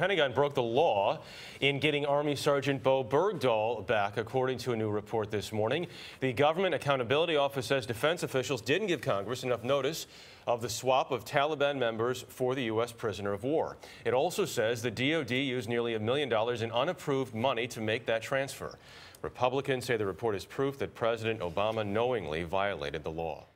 Pentagon broke the law in getting Army Sergeant Bowe Bergdahl back, according to a new report this morning. The Government Accountability Office says defense officials didn't give Congress enough notice of the swap of Taliban members for the U.S. prisoner of war. It also says the DOD used nearly $1 million in unapproved money to make that transfer. Republicans say the report is proof that President Obama knowingly violated the law.